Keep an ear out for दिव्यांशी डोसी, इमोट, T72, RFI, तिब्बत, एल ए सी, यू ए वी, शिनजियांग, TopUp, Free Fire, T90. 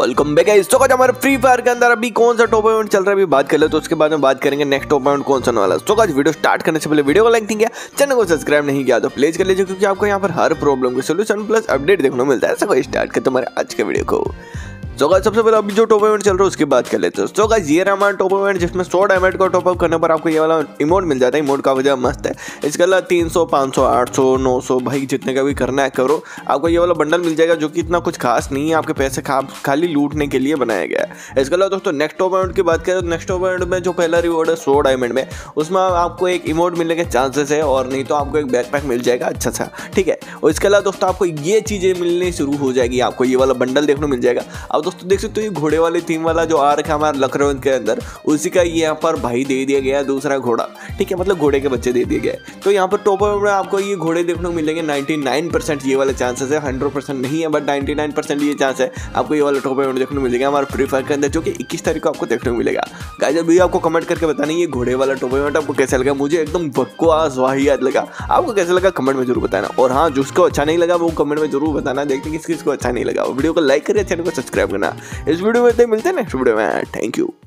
Welcome back guys. तो आज हमारे फ्री फायर के अंदर अभी कौन सा टॉप इवेंट चल रहा है अभी बात कर ले, तो उसके बाद में बात करेंगे नेक्स्ट टॉप इवेंट कौन सा होने वाला है। तो आज वीडियो स्टार्ट करने से पहले वीडियो को लाइक नहीं किया, चैनल को सब्सक्राइब नहीं किया तो प्लीज कर लीजिए, क्योंकि आपको यहाँ पर हर प्रॉब्लम का सोल्यूशन प्लस अपडेट देखने को मिलता है। सो स्टार्ट करते हमारे आज के वीडियो को। तो गाइस सबसे पहले अभी जो टॉप इवेंट चल रहा है उसकी बात कर लेते हैं। तो गाइस ये रहा हमारा टॉप इवेंट, जिसमें 100 डायमंड का टॉप अप करने पर आपको ये वाला इमोट मिल जाता है। इमोट का वजह मस्त है, इसके अलावा 300 500 800 900 भाई जितने का भी करना है करो, आपको ये वाला बंडल मिल जाएगा जो कि इतना कुछ खास नहीं है, आपके पैसे खाली लूटने के लिए बनाया गया है। इसके अलावा दोस्तों नेक्स्ट टॉप इवेंट की बात करें तो नेक्स्ट टॉप इवेंट में जो पहला रिवॉर्ड है 100 डायमंड में, उसमें आपको एक इमोट मिलने के चांसेस है, और नहीं तो आपको एक बैकपैक मिल जाएगा अच्छा सा, ठीक है। और इसके अलावा दोस्तों आपको ये चीज़ें मिलनी शुरू हो जाएगी, आपको ये वाला बंडल देखने मिल जाएगा। अब तो देख सकते हो ये घोड़े वाले थीम वाला जो आ रखा है हमारे लखनऊ के अंदर, उसी का यहाँ पर भाई दे दिया गया है दूसरा घोड़ा, ठीक है, मतलब घोड़े के बच्चे दे दिए गए। तो यहाँ पर टॉप अप में आपको ये घोड़े देखने को मिलेंगे। 99% ये वाला चांसेस है, 100% नहीं है, बट 99% ये चांस है आपको ये वाला टॉप अप देखने को मिलेगा हमारे फ्री फायर के अंदर, जो कि 21 तारीख को आपको देखने को मिलेगा। गाइस अभी आपको कमेंट करके बताना ये घोड़े वाला टॉप अप आपको कैसा लगा। मुझे एकदम बकवास वाहियात लगा, आपको कैसा लगा कमेंट में जरूर बताना। और हाँ जिसको अच्छा नहीं लगा वो कमेंट में जरूर बताना, देखते किस किस को अच्छा नहीं लगा। वीडियो को लाइक करें, चैनल को सब्सक्राइब करना। इस वीडियो में मिलते हैं नेक्स्ट वीडियो में। Thank you.